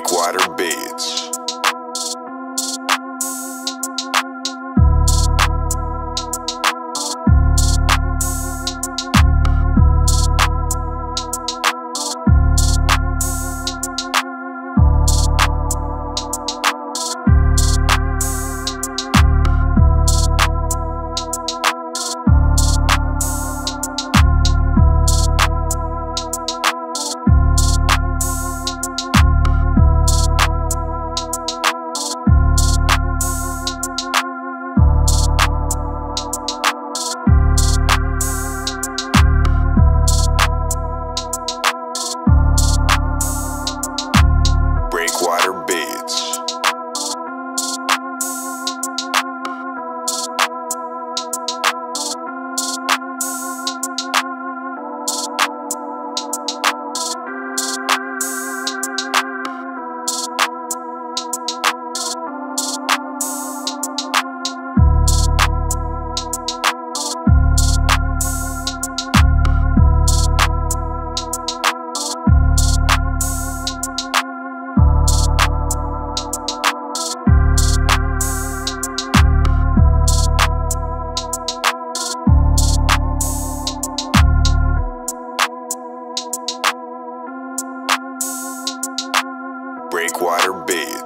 Breakwater Beats. Breakwater Beats.